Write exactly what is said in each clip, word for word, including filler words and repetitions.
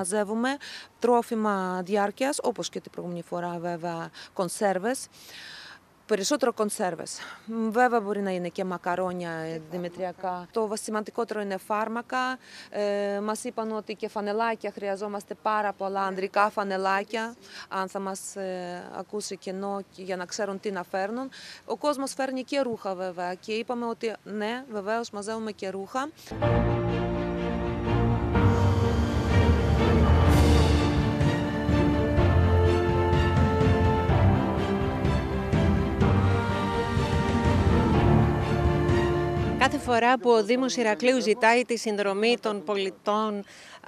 μαζεύουμε τρόφιμα διάρκειας, όπως και την προηγούμενη φορά βέβαια κονσέρβες. Περισσότερο κονσέρβες. Βέβαια μπορεί να είναι και μακαρόνια δημητριακά. Το σημαντικότερο είναι φάρμακα. Ε, μας είπαν ότι και φανελάκια, χρειαζόμαστε πάρα πολλά ανδρικά φανελάκια, αν θα μας ε, ακούσει κενό για να ξέρουν τι να φέρνουν. Ο κόσμος φέρνει και ρούχα βέβαια και είπαμε ότι ναι, βεβαίως μαζεύουμε και ρούχα. Κάθε φορά που ο Δήμος Ηρακλείου ζητάει τη συνδρομή των πολιτών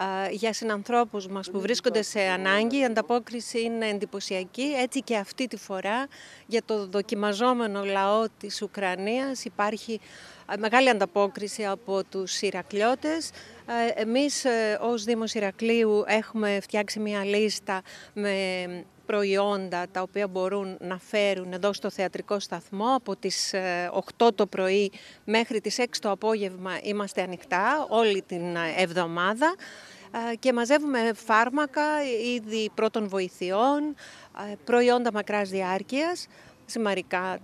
α, για συνανθρώπους μας που βρίσκονται σε ανάγκη, η ανταπόκριση είναι εντυπωσιακή. Έτσι και αυτή τη φορά για το δοκιμαζόμενο λαό της Ουκρανίας υπάρχει μεγάλη ανταπόκριση από τους Ηρακλειώτες. Εμείς ως Δήμος Ηρακλείου έχουμε φτιάξει μια λίστα με προϊόντα τα οποία μπορούν να φέρουν εδώ στο Θεατρικό Σταθμό. Από τις οκτώ το πρωί μέχρι τις έξι το απόγευμα είμαστε ανοιχτά όλη την εβδομάδα και μαζεύουμε φάρμακα, είδη πρώτων βοηθειών, προϊόντα μακράς διάρκειας, σημαρικά,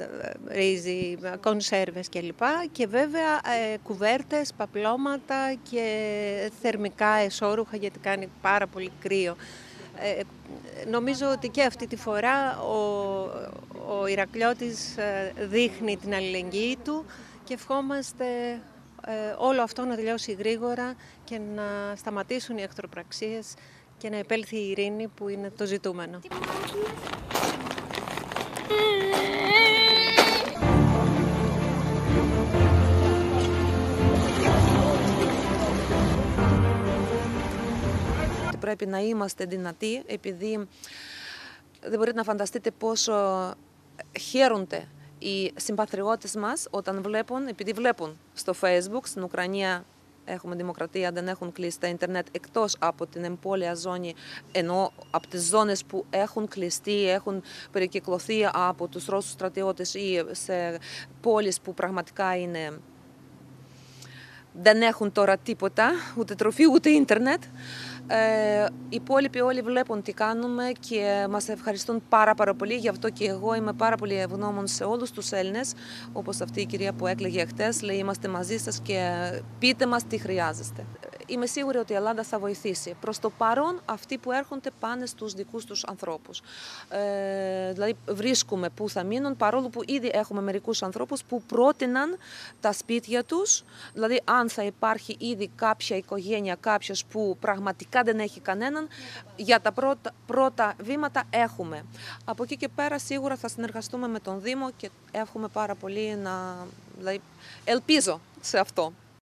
ρύζι, κονσέρβες κλπ. Και βέβαια κουβέρτες, παπλώματα και θερμικά εσώρουχα, γιατί κάνει πάρα πολύ κρύο. Ε, νομίζω ότι και αυτή τη φορά ο, ο Ηρακλειώτης δείχνει την αλληλεγγύη του και ευχόμαστε ε, όλο αυτό να τελειώσει γρήγορα και να σταματήσουν οι εχθροπραξίες και να επέλθει η ειρήνη που είναι το ζητούμενο. Πρέπει να είμαστε δυνατοί, επειδή δεν μπορείτε να φανταστείτε πόσο χαίρονται οι συμπατριώτες μας όταν βλέπουν, επειδή βλέπουν στο Facebook, στην Ουκρανία έχουμε δημοκρατία, δεν έχουν κλείσει τα ίντερνετ εκτός από την εμπόλαια ζώνη, ενώ από τις ζώνες που έχουν κλειστεί, έχουν περικυκλωθεί από τους Ρώσους στρατιώτες ή σε πόλεις που πραγματικά είναι... δεν έχουν τώρα τίποτα, ούτε τροφή, ούτε ίντερνετ. Ε, οι υπόλοιποι όλοι βλέπουν τι κάνουμε και μας ευχαριστούν πάρα πάρα πολύ. Γι' αυτό και εγώ είμαι πάρα πολύ ευγνώμων σε όλους τους Έλληνες, όπως αυτή η κυρία που έκλαιγε χτες, λέει είμαστε μαζί σας και πείτε μας τι χρειάζεστε. Είμαι σίγουρη ότι η Ελλάδα θα βοηθήσει. Προς το παρόν αυτοί που έρχονται πάνε στους δικούς τους ανθρώπους. Ε, δηλαδή βρίσκουμε που θα μείνουν, παρόλο που ήδη έχουμε μερικούς ανθρώπους που πρότειναν τα σπίτια τους. Δηλαδή αν θα υπάρχει ήδη κάποια οικογένεια, κάποιος που πραγματικά δεν έχει κανέναν, για τα πρώτα, πρώτα βήματα έχουμε. Από εκεί και πέρα σίγουρα θα συνεργαστούμε με τον Δήμο και εύχομαι πάρα πολύ να... Δηλαδή, ελπίζω σε αυτό.